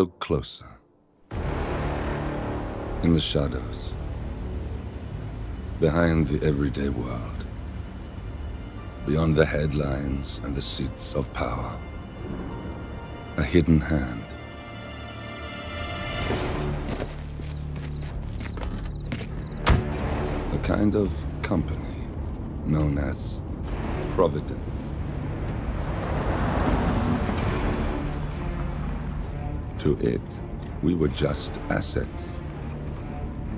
Look closer. In the shadows. Behind the everyday world. Beyond the headlines and the seats of power. A hidden hand. A kind of company known as Providence. To it, we were just assets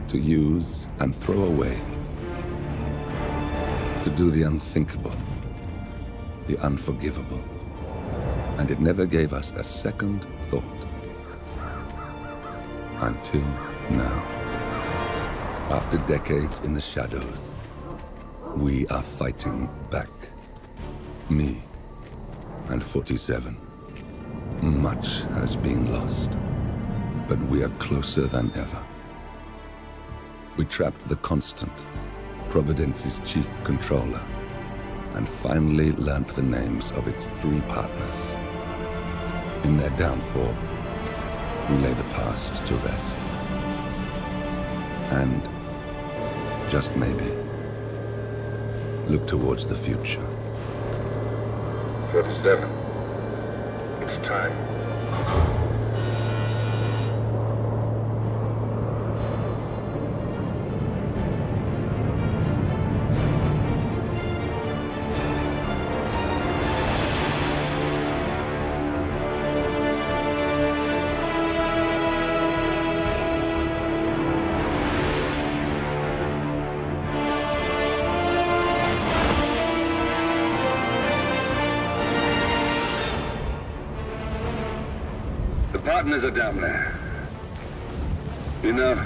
to use and throw away, to do the unthinkable, the unforgivable, and it never gave us a second thought until now. After decades in the shadows, we are fighting back. Me and 47. Much has been lost, but we are closer than ever. We trapped the Constant, Providence's chief controller, and finally learnt the names of its three partners. In their downfall, we lay the past to rest. And, just maybe, look towards the future. 47. It's time. Partners are down there. You know,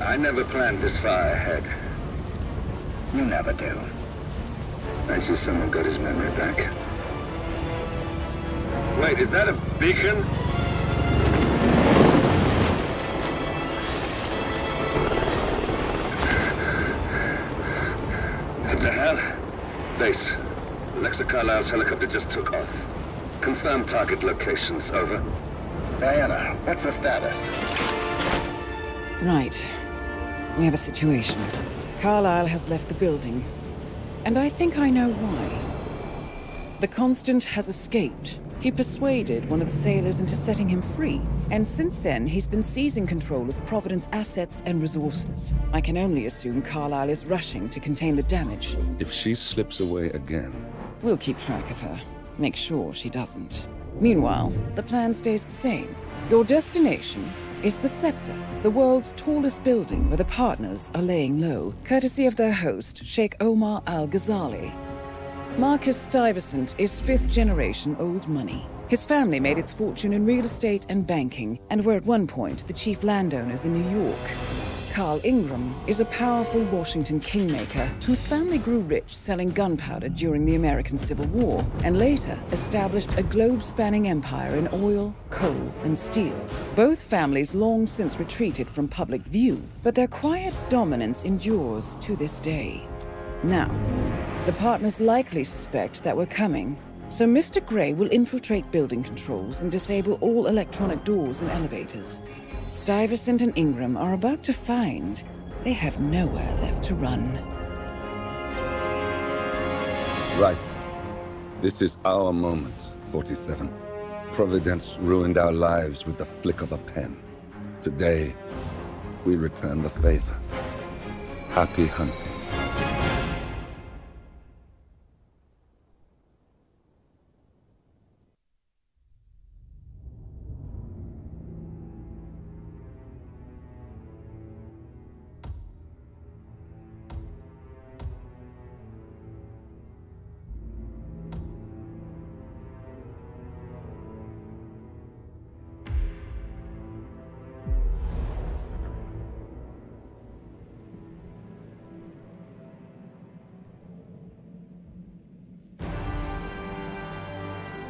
I never planned this far ahead. You never do. I see someone got his memory back. Wait, is that a beacon? What the hell? Base. Alexa Carlisle's helicopter just took off. Confirm target locations, over. Diana, what's the status? Right. We have a situation. Carlisle has left the building. And I think I know why. The Constant has escaped. He persuaded one of the sailors into setting him free. And since then, he's been seizing control of Providence assets and resources. I can only assume Carlisle is rushing to contain the damage. If she slips away again... We'll keep track of her. Make sure she doesn't. Meanwhile, the plan stays the same. Your destination is the Scepter, the world's tallest building where the partners are laying low, courtesy of their host, Sheikh Omar Al-Ghazali. Marcus Stuyvesant is fifth-generation old money. His family made its fortune in real estate and banking, and were at one point the chief landowners in New York. Carl Ingram is a powerful Washington kingmaker whose family grew rich selling gunpowder during the American Civil War and later established a globe-spanning empire in oil, coal, and steel. Both families long since retreated from public view, but their quiet dominance endures to this day. Now, the partners likely suspect that we're coming, so Mr. Gray will infiltrate building controls and disable all electronic doors and elevators. Stuyvesant and Ingram are about to find they have nowhere left to run. Right. This is our moment, 47. Providence ruined our lives with the flick of a pen. Today, we return the favor. Happy hunting.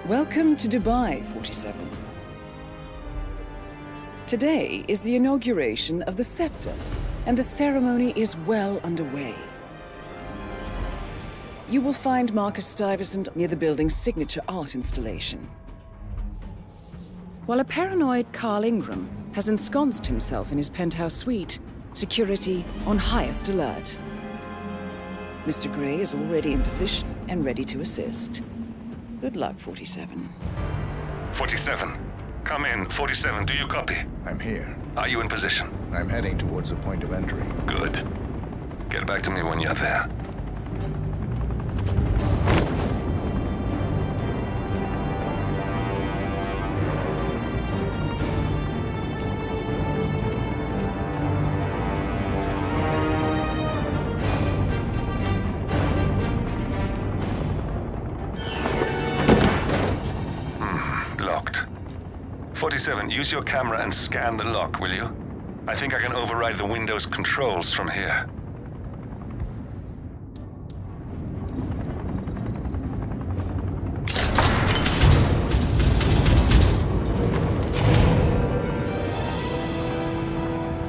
Welcome to Dubai, 47. Today is the inauguration of the Scepter, and the ceremony is well underway. You will find Marcus Stuyvesant near the building's signature art installation. While a paranoid Carl Ingram has ensconced himself in his penthouse suite, security on highest alert. Mr. Gray is already in position and ready to assist. Good luck, 47. 47. Come in, 47. Do you copy? I'm here. Are you in position? I'm heading towards the point of entry. Good. Get back to me when you're there. Locked. 47, use your camera and scan the lock, will you? I think I can override the window's controls from here.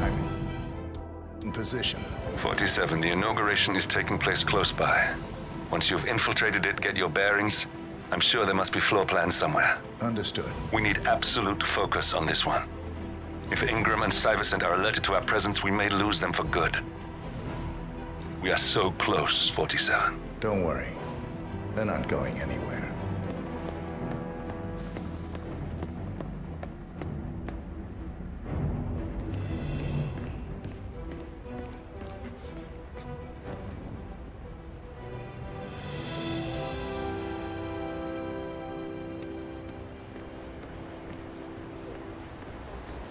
I'm in position. 47, the inauguration is taking place close by. Once you've infiltrated it, get your bearings. I'm sure there must be floor plans somewhere. Understood. We need absolute focus on this one. If Ingram and Stuyvesant are alerted to our presence, we may lose them for good. We are so close, 47. Don't worry. They're not going anywhere.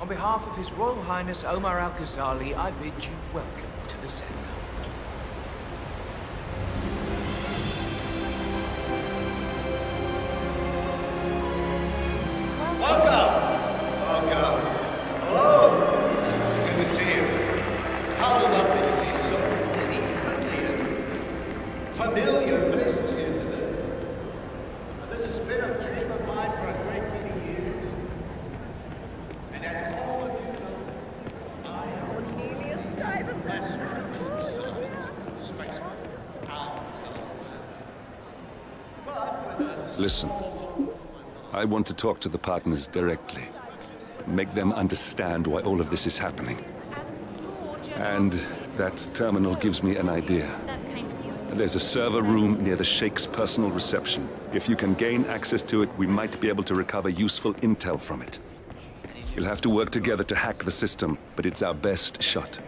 On behalf of His Royal Highness Omar Al-Ghazali, I bid you welcome to the Scepter. Welcome! Welcome! Hello! Good to see you. How lovely to see so many familiar faces here today. Now, this has been a dream of mine for a great many years. And as all of you know, I am the less primitive sides of the spectrum. Listen, I want to talk to the partners directly. Make them understand why all of this is happening. And that terminal gives me an idea. There's a server room near the Sheikh's personal reception. If you can gain access to it, we might be able to recover useful intel from it. We'll have to work together to hack the system, but it's our best shot.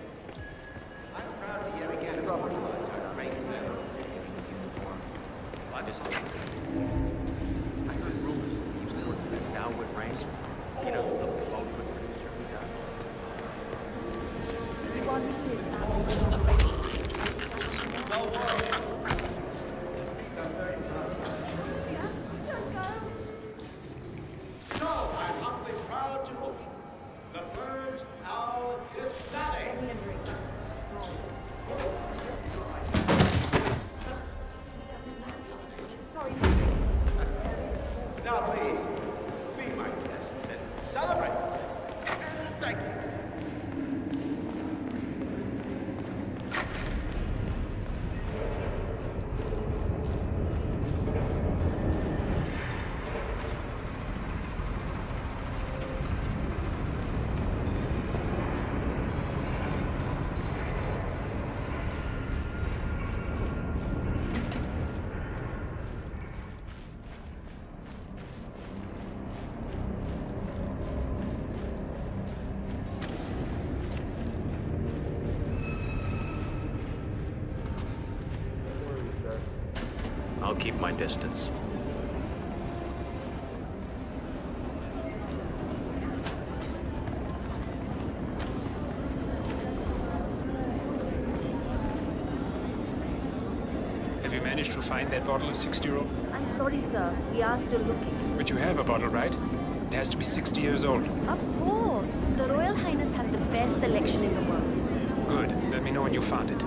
I'll keep my distance. Have you managed to find that bottle of 60-year-old? I'm sorry, sir. We are still looking. But you have a bottle, right? It has to be 60 years old. Of course. The Royal Highness has the best selection in the world. Good. Let me know when you found it.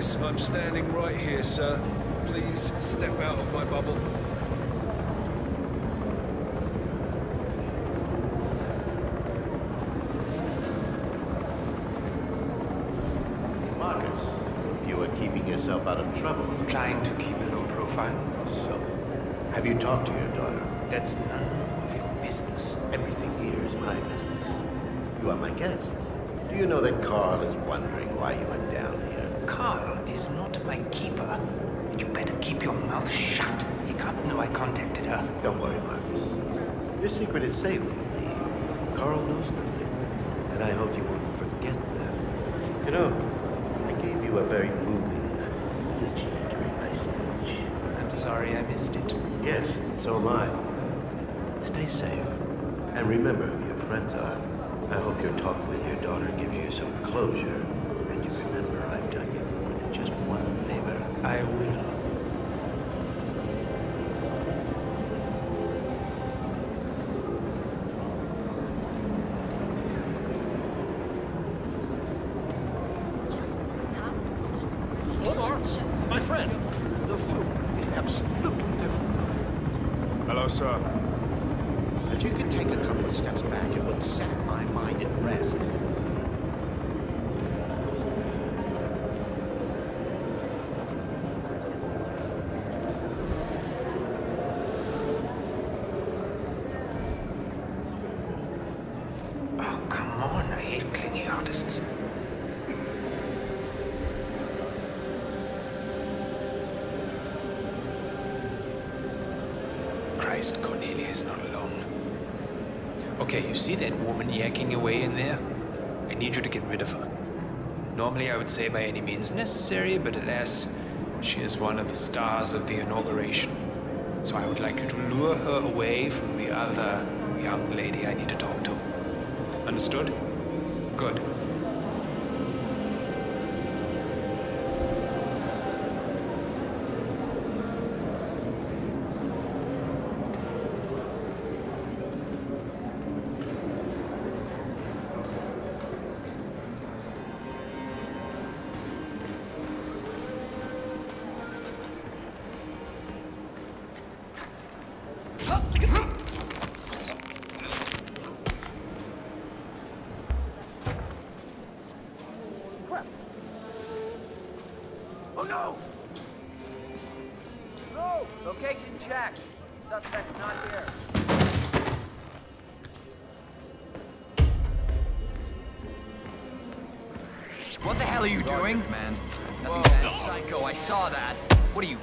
Yes, I'm standing right here, sir. Please step out of my bubble. Marcus, you are keeping yourself out of trouble. Trying to keep a low profile. So, have you talked to your daughter? That's none of your business. Everything here is my business. You are my guest. Do you know that Carl is wondering why you went down here? Carl is not my keeper. You better keep your mouth shut. He can't know I contacted her. Don't worry, Marcus. Your secret is safe with me. Carl knows nothing. And I hope you won't forget that. You know, I gave you a very moving speech during my speech. I'm sorry I missed it. Yes, so am I. Stay safe. And remember who your friends are. I hope your talk with your daughter gives you some closure. And you remember, I've done you more than just one favor. I will. Christ, Cornelia is not alone. Okay, you see that woman yakking away in there? I need you to get rid of her. Normally I would say by any means necessary, but alas, she is one of the stars of the inauguration. So I would like you to lure her away from the other young lady I need to talk to. Understood? Good.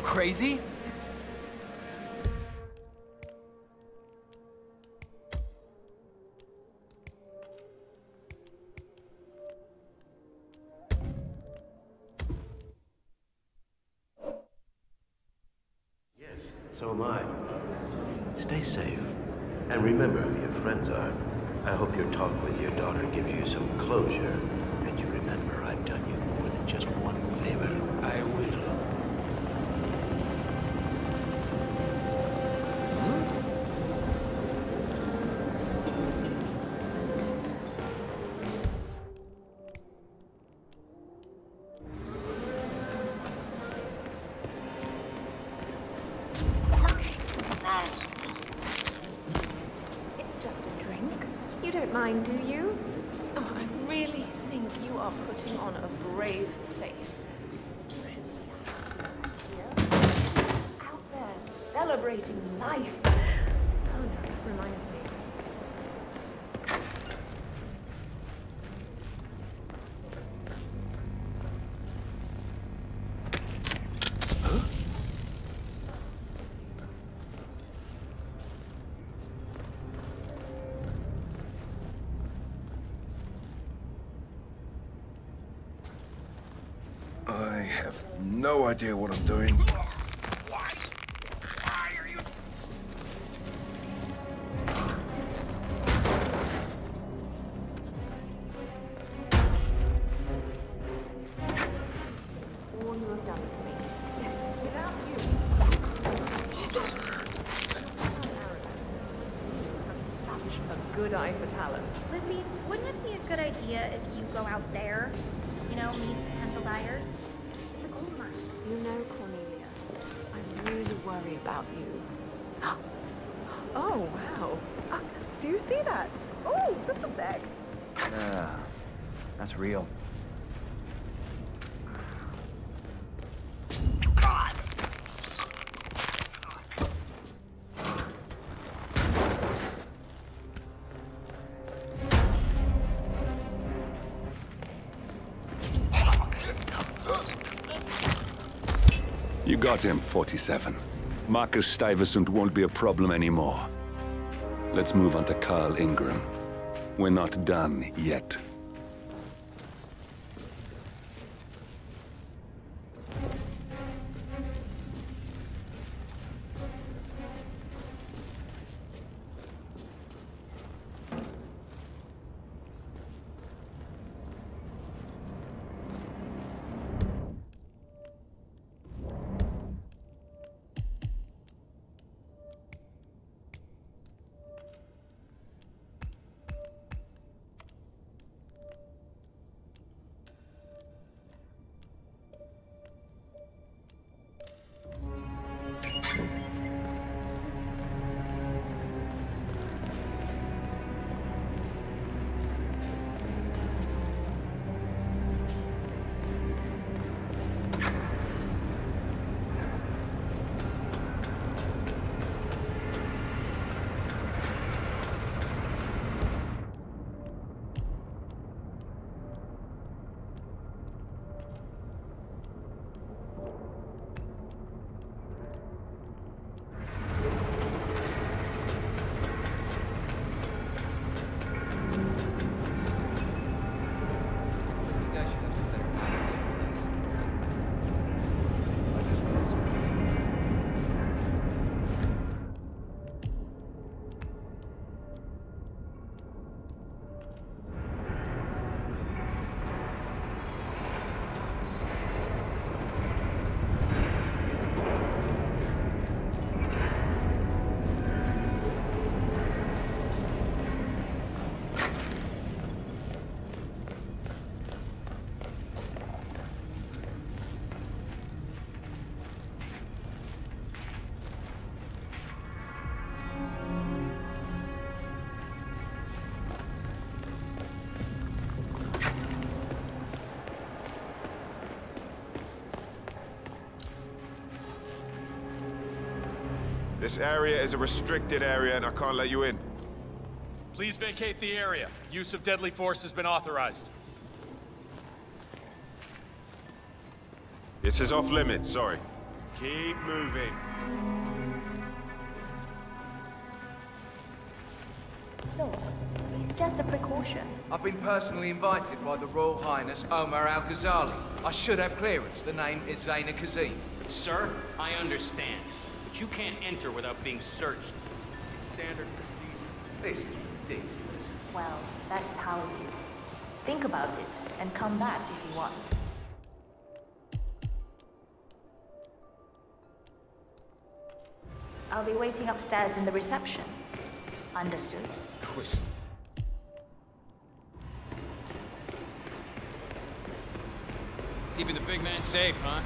Crazy? Yes, so am I. Stay safe. And remember who your friends are. I hope your talk with your daughter gives you some closure. And you remember, I've done you more than just one favor. I will. No idea what I'm doing. You know, Cornelia, I'm really worried about you. Oh, wow. Do you see that? Oh, that's a bag. That's real. You got him, 47. Marcus Stuyvesant won't be a problem anymore. Let's move on to Carl Ingram. We're not done yet. This area is a restricted area, and I can't let you in. Please vacate the area. Use of deadly force has been authorized. This is off limits, sorry. Keep moving. Look, it's just a precaution. I've been personally invited by the Royal Highness Omar Al-Ghazali. I should have clearance. The name is Zayna Kazim. Sir, I understand. But you can't enter without being searched. Standard procedure. This is ridiculous. Well, that's how it is. Think about it, and come back if you want. I'll be waiting upstairs in the reception. Understood? Twist. Keeping the big man safe, huh?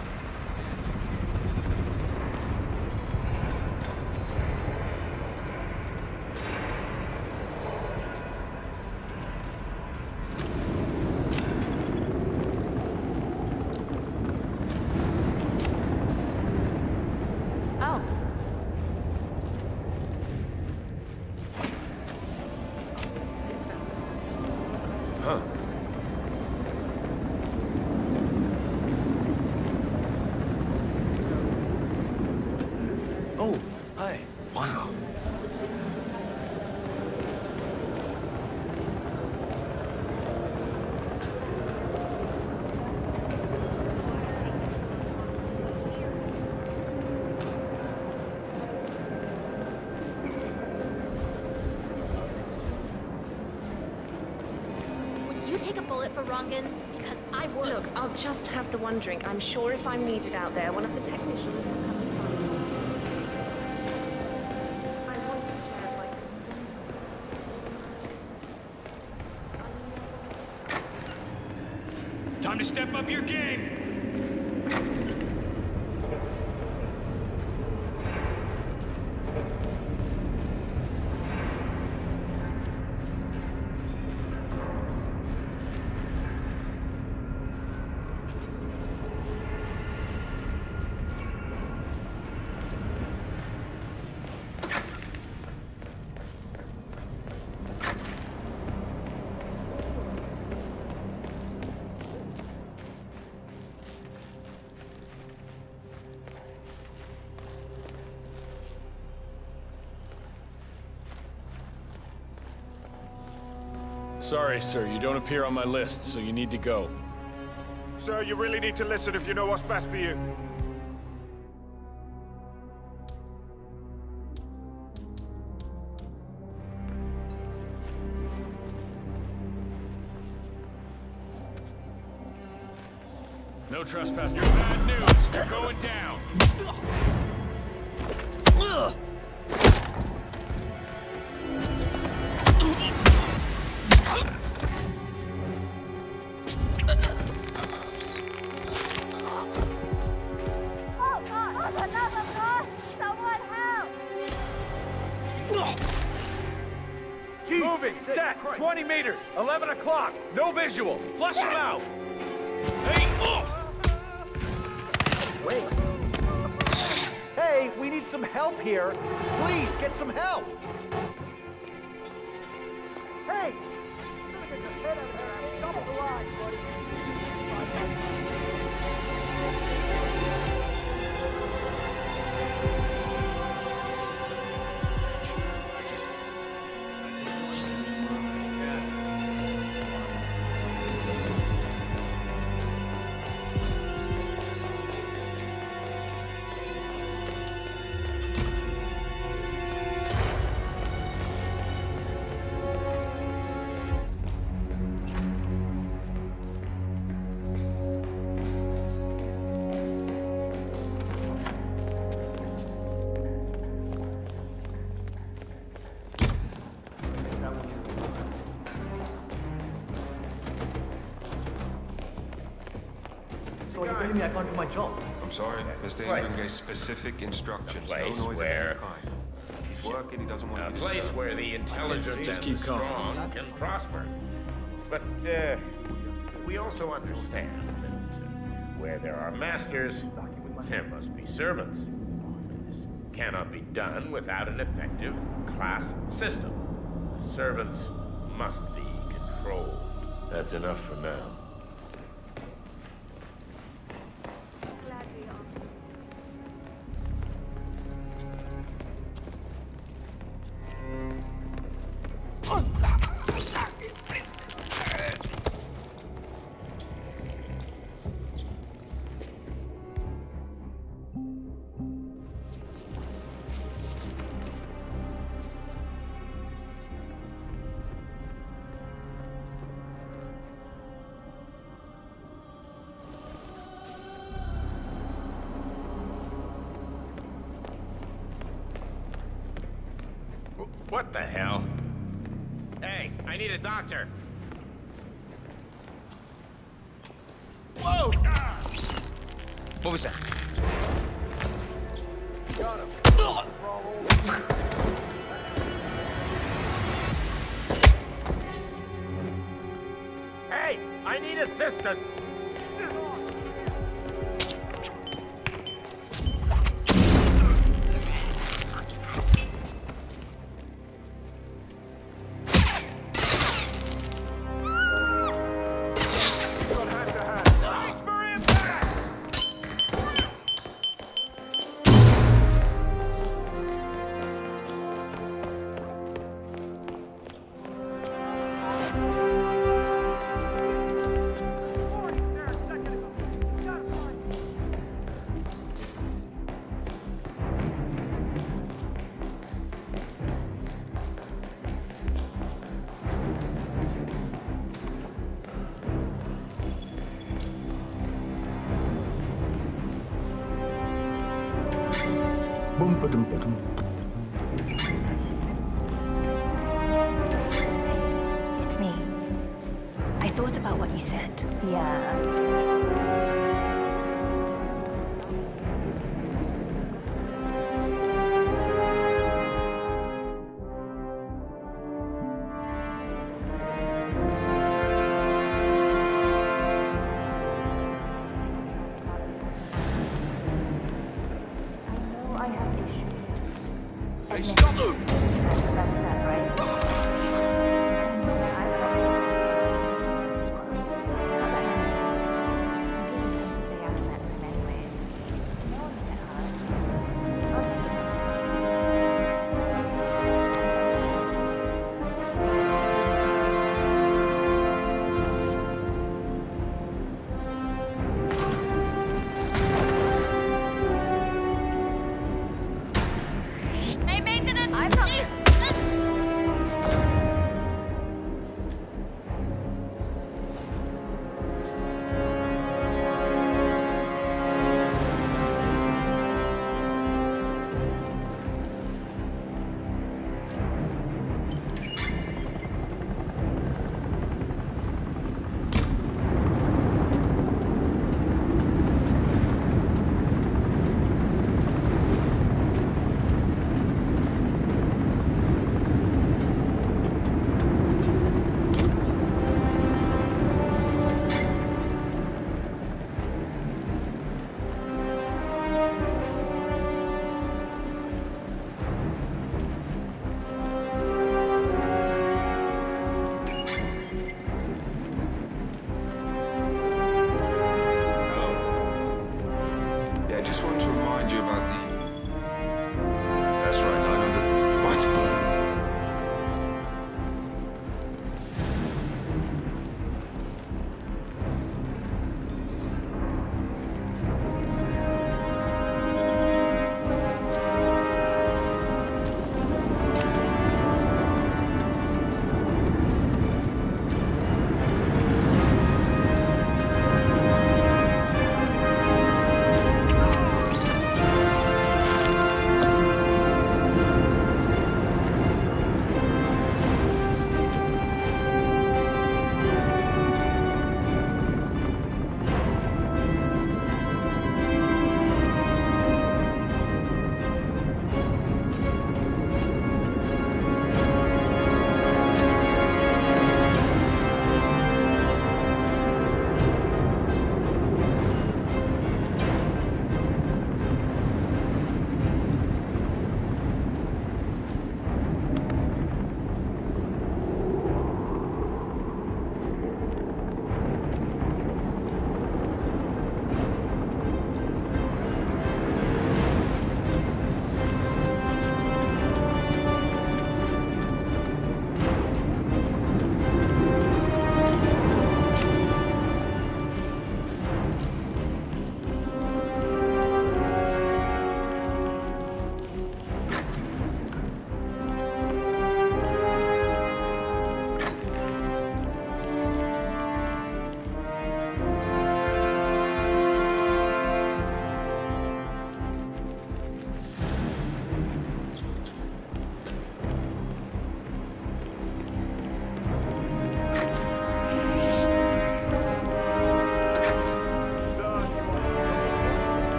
Take a bullet for Rongan, because I would. Look, I'll just have the one drink. I'm sure if I'm needed out there, one of the technicians... Time to step up your game! Sorry, sir. You don't appear on my list, so you need to go. Sir, you really need to listen if you know what's best for you. No trespassing. You're bad news. You're going down. Moving, set, 20 meters, 11 o'clock, no visual, flush him out. Hey, oh. Wait. Hey, we need some help here. Please, get some help. Hey! Double the line, buddy. I can't do my job. I'm sorry, Mr. Ingram gave specific instructions. A place where... A place where the intelligent and strong can prosper. But, we also understand that where there are masters, there must be servants. This cannot be done without an effective class system. The servants must be controlled. That's enough for now. What the hell? Hey, I need a doctor. Whoa! Ah! What was that? Got him. Hey, I need assistance. It's me. I thought about what you said. Yeah. I'm not here.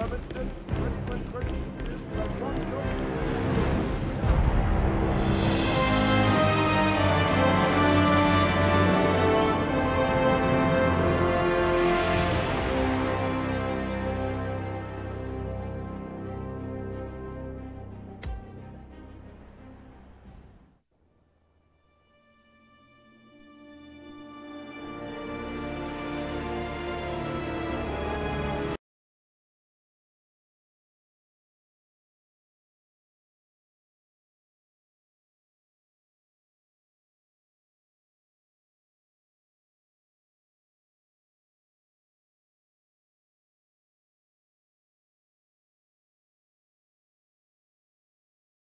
Urban,